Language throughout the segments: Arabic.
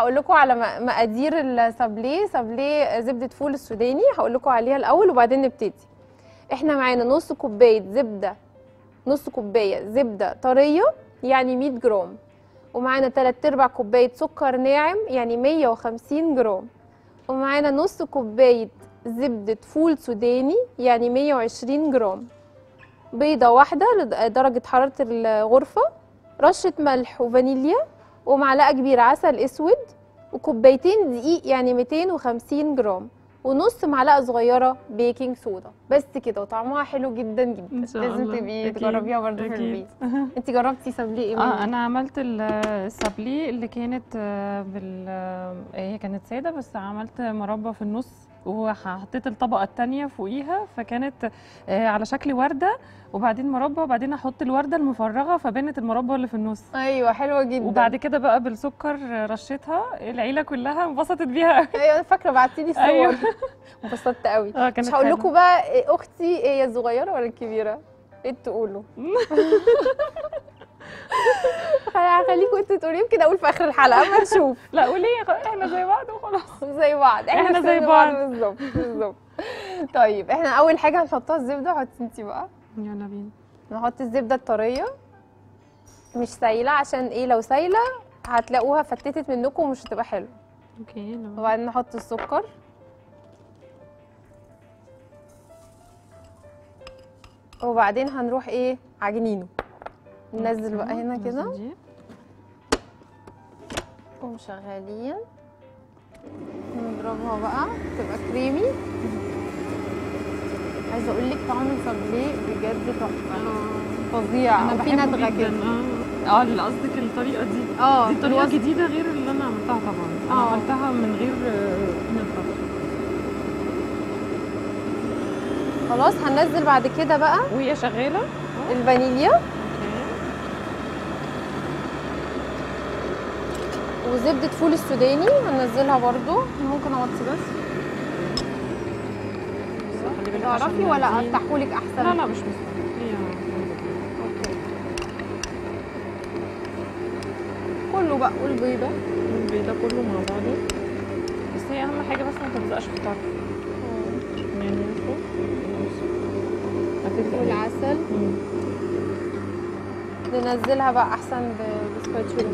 هقول لكم على مقادير السابليه. سابليه زبده فول السوداني هقول لكم عليها الاول وبعدين نبتدي. احنا معانا نص كوبايه زبده طريه يعني 100 جرام، ومعانا 3/4 كوبايه سكر ناعم يعني 150 جرام، ومعانا نص كوبايه زبده فول سوداني يعني 120 جرام، بيضه واحده لدرجه حراره الغرفه، رشه ملح وفانيليا، ومعلقه كبيره عسل اسود، وكوبايتين دقيق يعني 250 جرام، ونص معلقه صغيره بيكنج صودا. بس كده وطعمها حلو جدا جدا، لازم تبقي تجربيها برده في البيت. انت جربتي سابليه ايه؟ انا عملت السابليه اللي كانت هي كانت ساده، بس عملت مربى في النص وحطيت الطبقه الثانيه فوقيها، فكانت على شكل ورده وبعدين مربى وبعدين احط الورده المفرغه فبانت المربى اللي في النص. ايوه حلوه جدا. وبعد كده بقى بالسكر رشيتها، العيله كلها انبسطت بيها قوي. ايوه انا فاكره بعتيلي صور. ايوه انبسطت قوي. مش هقول لكم بقى اختي هي الصغيره ولا الكبيره؟ ايه تقولوا؟ هخليكوا انتوا تقولوا، يمكن اقول في اخر الحلقه اما نشوف. لا قولي احنا زي بعض وخلاص. زي بعض، احنا زي بعض بالظبط بالظبط. طيب احنا اول حاجه هنحطها الزبده. حطي انتي بقى، يلا بينا. نحط الزبده الطريه مش سايله، عشان ايه؟ لو سايله هتلاقوها فتتت منكم ومش هتبقى حلوه. اوكي. وبعدين نحط السكر. وبعدين هنروح ايه؟ عجنينه. ننزل بقى هنا كده ومشغلين نضربها بقى تبقى كريمي. عايزه اقول لك طعم السابليه بجد تحفه، فظيع. انا في ندغه كده. اللي قصدك الطريقه دي؟ دي طريقه جديده غير اللي انا عملتها طبعا. انا عملتها من غير ندغه. خلاص هننزل بعد كده بقى وهي شغاله الفانيليا وزبدة فول السوداني هننزلها برضو. ممكن اوطي بس؟ تعرفي ولا افتحهولك احسن؟ لا مش مستاهل. اوكي. كله بقى والبيضة كله مع بعضه. بس هي اهم حاجة بس ما تلزقش في الطرف. يعني والعسل ننزلها بقى احسن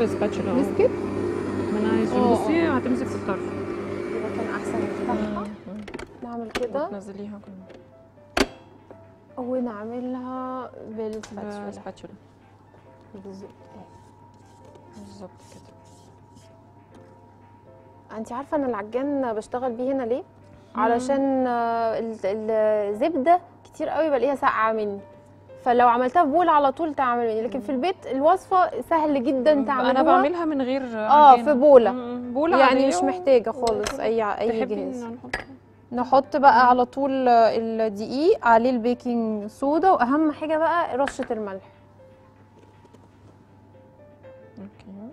بسباتشولا. بسكت؟ بصي هتمسك في الطرف يبقى كان احسن نفتحها. نعمل كده تنزليها كده ونعملها بالسباتشولا بالظبط كده. انت عارفه انا العجان بشتغل بيه هنا ليه؟ علشان الزبده كتير قوي بلاقيها ساقعه مني، فلو عملتها في بول على طول تعمل مني، لكن في البيت الوصفه سهل جدا تعملها. انا بعملها من غير في بوله يعني مش محتاجه خالص اي جهاز. نحط بقى على طول الدقيق عليه البيكنج صودا، واهم حاجه بقى رشه الملح. اوكي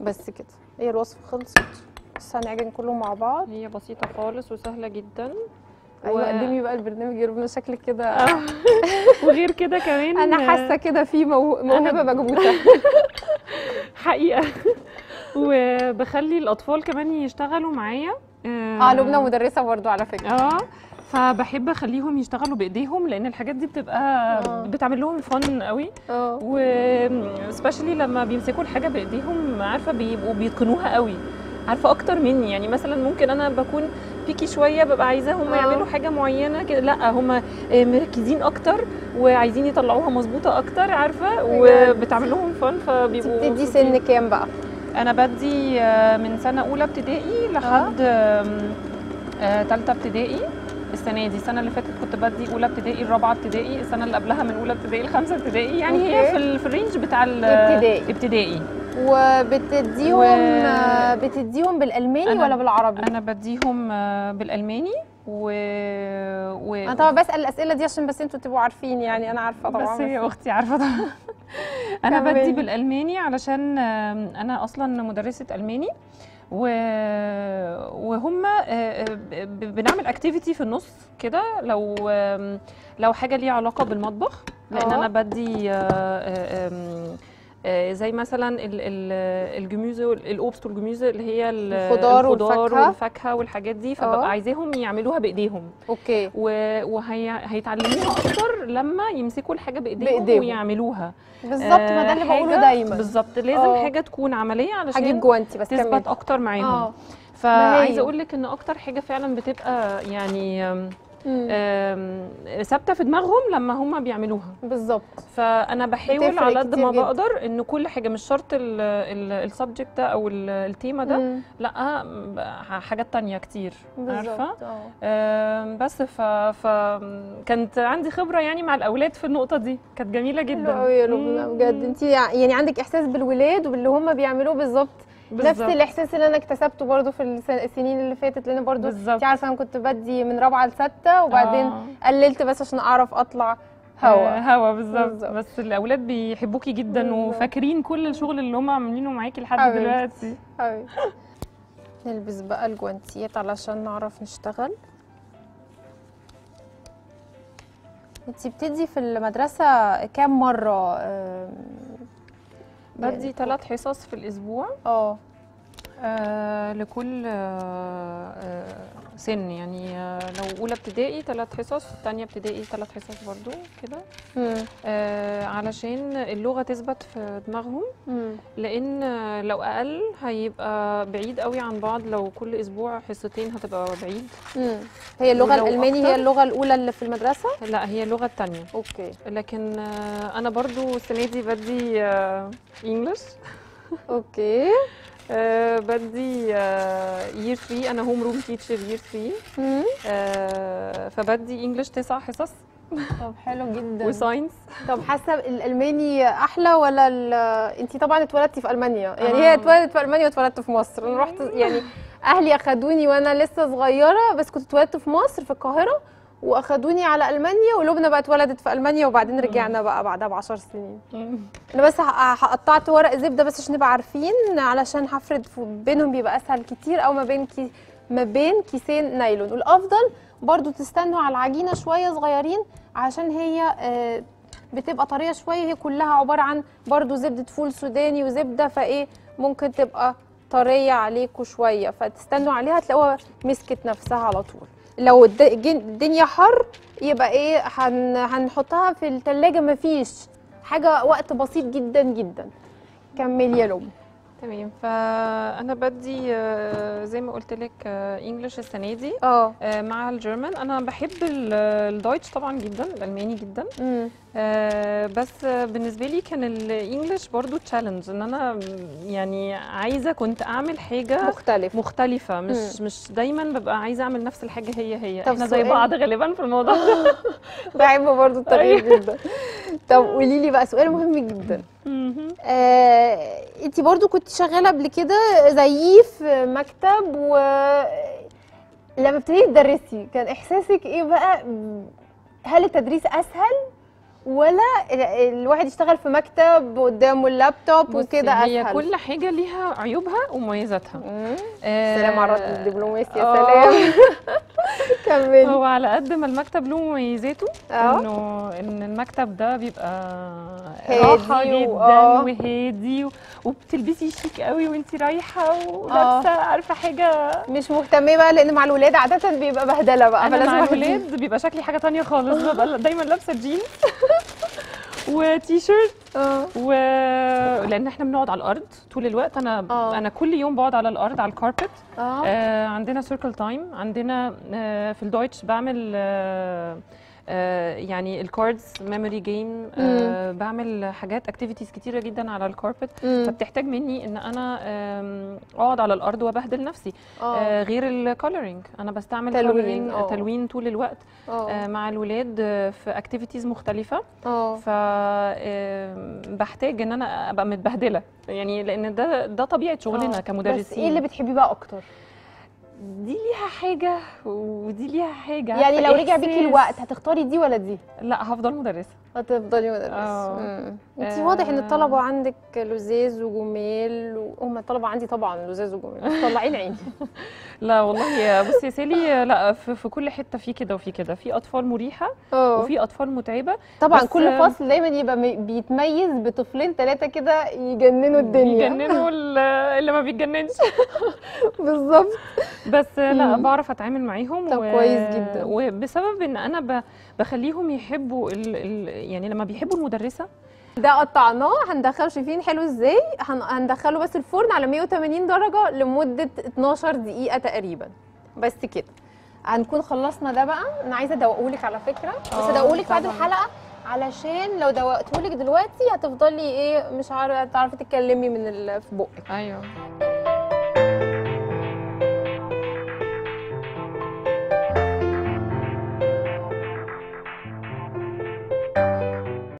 بس كده هي الوصفه خلصت. بس هنعجن كله مع بعض، هي بسيطه خالص وسهله جدا. ايوه قدمي بقى البرنامج يربنا شكلك كده. وغير كده كمان انا حاسه كده في موهبه مكبوته حقيقه. وبخلي الاطفال كمان يشتغلوا معايا. لبنى مدرسه برضو على فكره. فبحب اخليهم يشتغلوا بايديهم، لان الحاجات دي بتبقى بتعمل لهم فن قوي. وسبيشالي لما بيمسكوا الحاجه بايديهم، عارفه بيبقوا بيتقنوها قوي، عارفه اكتر مني. يعني مثلا ممكن انا بكون بيكي شويه، ببقى عايزاه هم يعملوا حاجه معينه كده، لا هم مركزين اكتر وعايزين يطلعوها مظبوطه اكتر، عارفه. وبتعمل لهم فن فبيبقوا. بتدي سن كام بقى؟ انا بدي من سنه اولى ابتدائي لحد ثالثه ابتدائي. السنه دي، السنه اللي فاتت كنت بدي اولى ابتدائي لرابعه ابتدائي، السنه اللي قبلها من اولى ابتدائي لخمسه ابتدائي، يعني هي في الرينج بتاع الابتدائي. بتديهم بالالماني ولا بالعربي؟ انا بديهم بالالماني. انا طبعا بسال الاسئله دي عشان بس انتوا تبقوا عارفين، يعني انا عارفه طبعا بس هي اختي عارفه طبعا. انا بدي بالالماني علشان انا اصلا مدرسه الماني، وهم بنعمل اكتيفيتي في النص كده، لو حاجه ليها علاقه بالمطبخ، لان انا بدي زي مثلا الجموزه الاوبست والجموزه اللي هي الخضار والفاكهه والحاجات دي، فببقى عايزاهم يعملوها بايديهم. اوكي. وهيتعلموها اكتر لما يمسكوا الحاجه بايديهم ويعملوها. بالظبط، ما ده اللي بقوله دايما. بالظبط، لازم حاجه تكون عمليه علشان هجيب جوانتي بس تثبت اكتر معاهم. فعايزه اقول لك ان اكتر حاجه فعلا بتبقى يعني ثابته في دماغهم لما هم بيعملوها. بالظبط. فانا بحاول على قد ما بقدر ان كل حاجه، مش شرط السبجكت ده او التيمه ده، لا حاجات تانية كتير. عارفه؟ بس كانت عندي خبره يعني مع الاولاد في النقطه دي، كانت جميله جدا. حلو قوي يا ربنا بجد. انت يعني عندك احساس بالولاد واللي هم بيعملوه بالظبط نفس الاحساس اللي انا اكتسبته برضو في السنين اللي فاتت، لان برضو انت عارفه انا كنت بدي من رابعه لسته وبعدين قللت بس عشان اعرف اطلع هوا. بالظبط. بس الاولاد بيحبوكي جدا وفاكرين كل الشغل اللي هم عاملينه معاكي لحد دلوقتي. نلبس بقى الجوانتيات علشان نعرف نشتغل. انت بتدي في المدرسه كام مره؟ بدي 3 حصص في الاسبوع لكل سن، يعني لو اولى ابتدائي 3 حصص، ثانيه ابتدائي 3 حصص برضو كده، علشان اللغه تثبت في دماغهم، لان لو اقل هيبقى بعيد قوي عن بعض، لو كل اسبوع حصتين هتبقى بعيد. هي اللغه الالماني هي اللغه الاولى اللي في المدرسه؟ لا، هي اللغه الثانيه. اوكي. لكن انا برضو السنه دي بدي انجلش. اوكي. بدي year 3، أنا هوم روم تيتشر year 3، فبدي انجلش 9 حصص. طب حلو جدا. وساينس. طب حاسه الالماني احلى ولا انت طبعا اتولدتي في المانيا، يعني هي اتولدت في المانيا واتولدت في مصر. انا رحت يعني اهلي اخدوني وانا لسه صغيره، بس كنت اتولدت في مصر في القاهره واخدوني على المانيا، ولبنى بقى اتولدت في المانيا، وبعدين رجعنا بقى بعدها ب10 سنين. انا بس قطعت ورق زبده بس عشان نبقى عارفين، علشان هفرد بينهم بيبقى اسهل كتير، او ما بين كيسين نايلون. والافضل برضو تستنوا على العجينه شويه صغيرين، عشان هي بتبقى طريه شويه، هي كلها عباره عن برضو زبده فول سوداني وزبده، فايه ممكن تبقى طريه عليكم شويه، فتستنوا عليها تلاقوها مسكت نفسها على طول. لو الدنيا حر يبقى ايه، هنحطها في الثلاجه، مفيش حاجه، وقت بسيط جدا جدا. كملي يا لوم. تمام. فانا بدي زي ما قلت لك انجلش السنه دي مع الجيرمان. انا بحب الدويتش طبعا جدا، الالماني جدا، بس بالنسبه لي كان الانجلش برضو تشالنج، ان انا يعني عايزه كنت اعمل حاجه مختلفه، مش دايما ببقى عايزه اعمل نفس الحاجه هي. احنا زي بعض غالبا في الموضوع ده. بحب برضو الطريقه جدا. طب قولي لي بقى سؤال مهم جدا. انتي برضو كنت شغاله قبل كده زيي في مكتب، ولما ابتديتي تدرسي كان احساسك ايه بقى؟ هل التدريس اسهل ولا الواحد يشتغل في مكتب قدامه اللابتوب وكده اسهل؟ هي كل حاجه ليها عيوبها ومميزاتها. سلام على الراجل الدبلوماسي. يا سلام. كملي. هو على قد ما المكتب له مميزاته، انه المكتب ده بيبقى راحه جدا وهادي، وبتلبسي شيك قوي وانت رايحه ولابسه عارفه حاجه، مش مهتمه بقى، لان مع الولاد عاده بيبقى بهدله بقى، فلازم مع الولاد بيبقى شكلي حاجه ثانيه خالص، ببقى دايما لابسه جينز وتي شيرت، لان احنا بنقعد على الارض طول الوقت. انا كل يوم بقعد على الارض على الكاربت. عندنا سيركل تايم، عندنا في الدويتش بعمل يعني الكاردز، ميموري جيم، بعمل حاجات اكتيفيتيز كتيره جدا على الكاربت، فبتحتاج مني ان انا اقعد على الارض وبهدل نفسي. غير الكولرنج، انا بستعمل تلوين طول الوقت مع الولاد في اكتيفيتيز مختلفه، فبحتاج ان انا ابقى متبهدله، يعني لان ده طبيعه شغلنا كمدرسين. بس ايه اللي بتحبيه بقى اكتر؟ دي ليها حاجه ودي ليها حاجه. يعني لو رجع بيكي الوقت هتختاري دي ولا دي؟ لا هفضل مدرسه. هتفضلي مدرسه. انت واضح ان الطلبه عندك لزاز وجمال. هم الطلبه عندي طبعا لزاز وجمال، طلعي لي عيني. لا والله بصي يا سالي، لا في كل حته في كده وفي كده، في اطفال مريحه وفي اطفال متعبه. طبعا كل فصل دايما يبقى بيتميز بطفلين ثلاثه كده يجننوا الدنيا، يجننوا اللي ما بيتجننش. بالظبط. بس لا بعرف اتعامل معاهم. طب كويس جدا. وبسبب ان انا بخليهم يحبوا يعني لما بيحبوا المدرسه. ده قطعناه هندخله، شايفين حلو ازاي؟ هندخله بس الفرن على 180 درجه لمده 12 دقيقه تقريبا، بس كده هنكون خلصنا ده. بقى انا عايزه ادوقهولك على فكره، بس ادوقهولك بعد الحلقه، علشان لو دوقتهولك دلوقتي هتفضلي ايه، مش هتعرفي تتكلمي من اللي في بقك. ايوه.